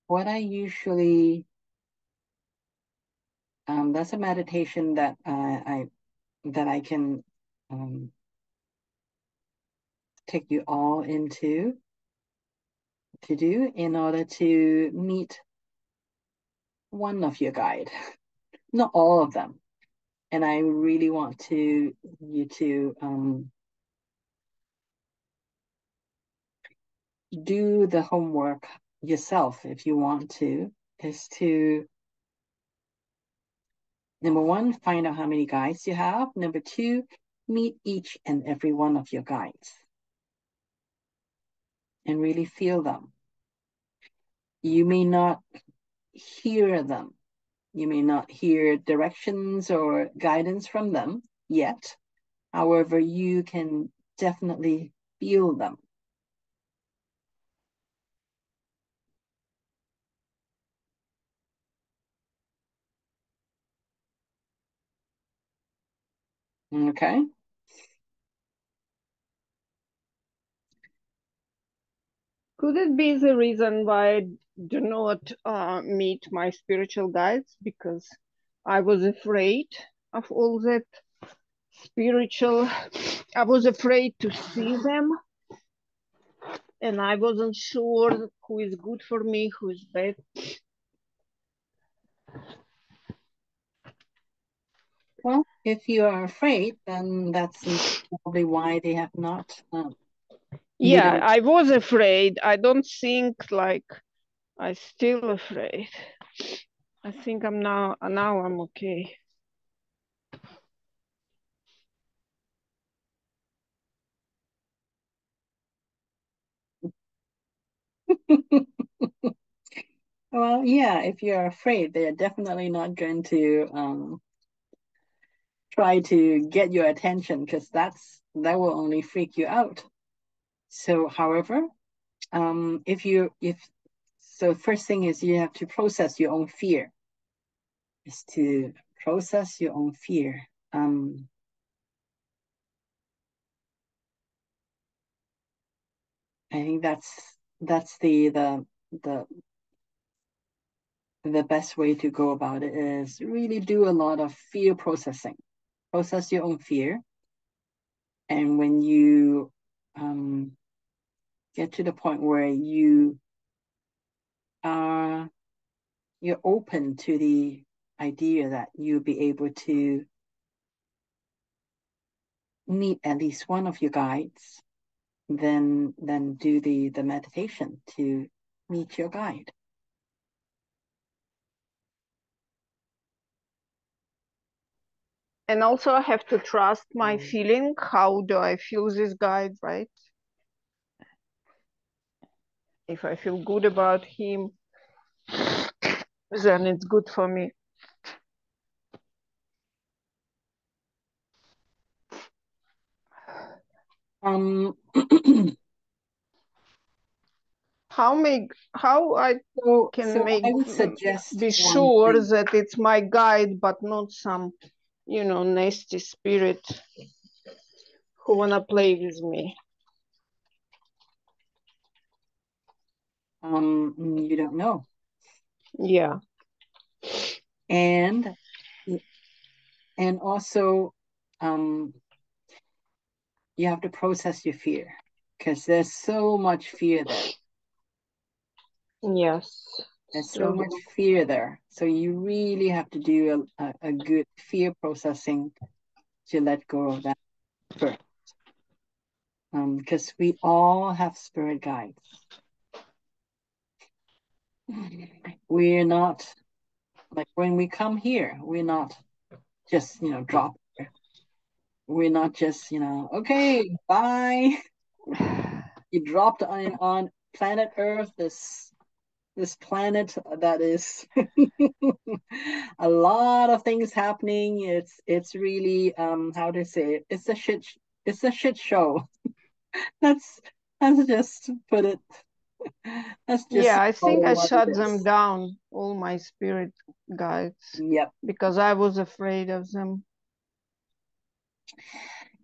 what I usually, um, that's a meditation that uh, I that I can um, take you all into to do in order to meet one of your guide, not all of them. And I really want to you to um, do the homework yourself if you want to, is to, number one, find out how many guides you have. Number two, meet each and every one of your guides and really feel them. You may not hear them. You may not hear directions or guidance from them yet. However, you can definitely feel them. Okay. Could it be the reason why I do not uh, meet my spiritual guides? Because I was afraid of all that spiritual. I was afraid to see them. And I wasn't sure who is good for me, who is bad. Well, if you are afraid, then that's probably why they have not. Um, Yeah, you know. I was afraid. I don't think like I'm still afraid. I think I'm now, now I'm okay. Well, yeah, if you're afraid, they're definitely not going to um, try to get your attention, because that's that will only freak you out. So, however, um, if you, if, so first thing is you have to process your own fear, is to process your own fear. Um, I think that's, that's the, the, the, the best way to go about it, is really do a lot of fear processing, process your own fear. And when you, um, get to the point where you are, you're open to the idea that you'll be able to meet at least one of your guides, then then do the, the meditation to meet your guide. And also I have to trust my feeling. How do I feel this guide, right? If I feel good about him, then it's good for me. Um, how make how I so, can so make I would suggest be sure thing. that it's my guide, but not some, you know, nasty spirit who wanna play with me. Um, you don't know. Yeah. And, and also, um, you have to process your fear, because there's so much fear there. Yes. There's so much fear there. So you really have to do a, a good fear processing to let go of that first. Um, because we all have spirit guides. We're not, like when we come here, we're not just, you know, drop here. We're not just, you know, okay, bye. You dropped on, on planet Earth, this this planet that is a lot of things happening. It's it's really, um, how to say it? It's a shit, it's a shit show. Let's, let's just put it. That's just yeah, I think I shut them down, all my spirit guides. Yep. Because I was afraid of them.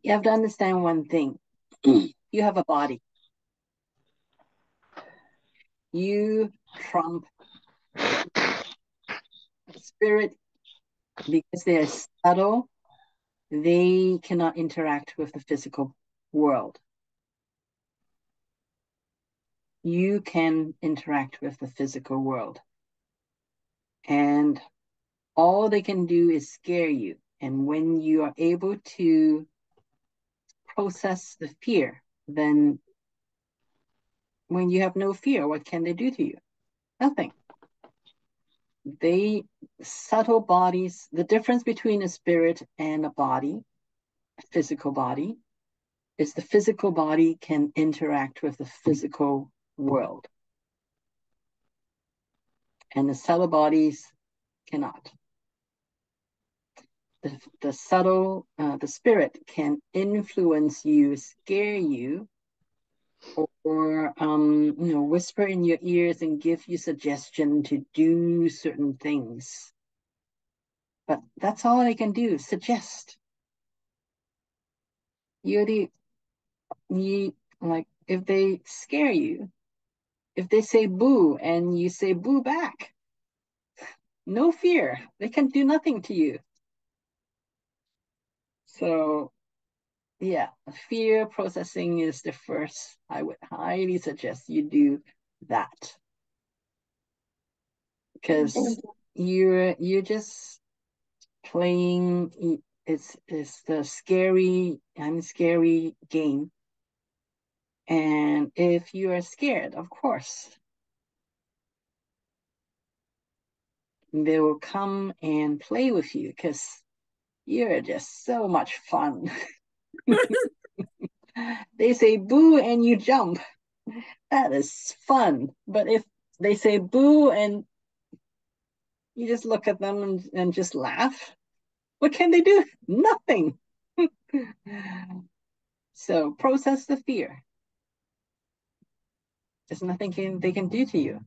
You have to understand one thing. You have a body. You trump spirit because they are subtle they cannot interact with the physical world. You can interact with the physical world. And all they can do is scare you. And when you are able to process the fear, then when you have no fear, what can they do to you? Nothing. They, subtle bodies, the difference between a spirit and a body, a physical body, is the physical body can interact with the physical world. And the subtle bodies cannot. The, the subtle, uh, the spirit can influence you, scare you, or um, you know, whisper in your ears and give you suggestion to do certain things. But that's all they can do, suggest. You're the, you, like, if they scare you, if they say boo and you say boo back, no fear, they can do nothing to you. So, yeah, fear processing is the first. I would highly suggest you do that, because you're you're just playing. It's it's the scary I'm scary game, and if you are scared, of course, they will come and play with you because you're just so much fun. They say boo and you jump. That is fun. But if they say boo and you just look at them and, and just laugh, what can they do? Nothing. So process the fear. There's nothing can, they can do to you.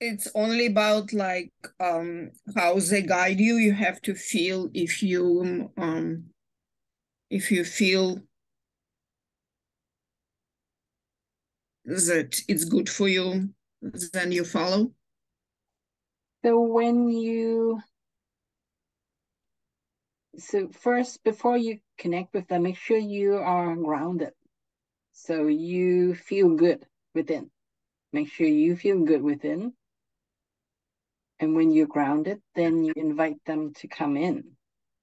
It's only about like um, how they guide you. You have to feel if you um, if you feel that it's good for you, then you follow. So when you so first before you connect with them, make sure you are grounded, so you feel good within. Make sure you feel good within. And when you're grounded, then you invite them to come in.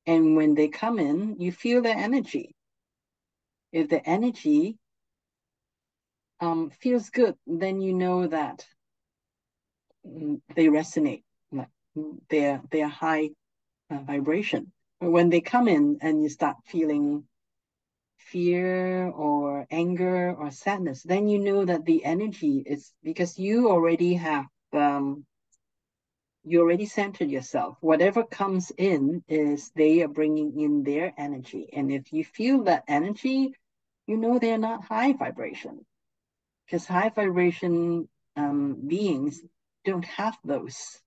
And when they come in, you feel their energy. If the energy um, feels good, then you know that they resonate. They're, they're high uh, vibration. But when they come in and you start feeling fear or anger or sadness, then you know that the energy is because you already have... Um, You already centered yourself. Whatever comes in is they are bringing in their energy. And if you feel that energy, you know they're not high vibration. Because high vibration um, beings don't have those.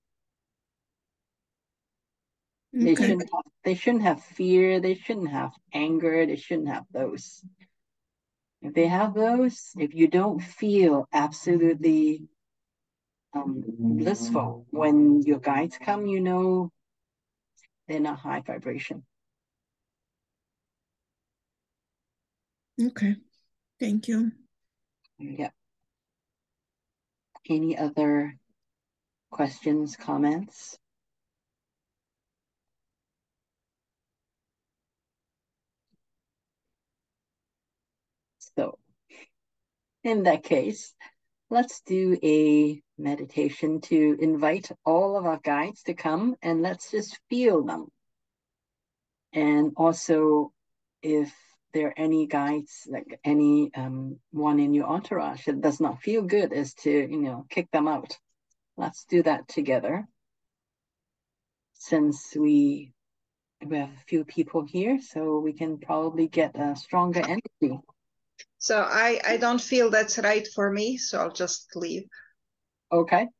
Okay. They shouldn't have, they shouldn't have fear. They shouldn't have anger. They shouldn't have those. If they have those, if you don't feel absolutely... Um, blissful. When your guides come, you know they're not high vibration. Okay, thank you. Yeah. Any other questions, comments? So, in that case, let's do a meditation to invite all of our guides to come, and let's just feel them. And also, if there are any guides, like any um, one in your entourage that does not feel good, is to, you know, kick them out. Let's do that together. Since we, we have a few people here, so we can probably get a stronger energy. So I, I don't feel that's right for me, so I'll just leave. Okay.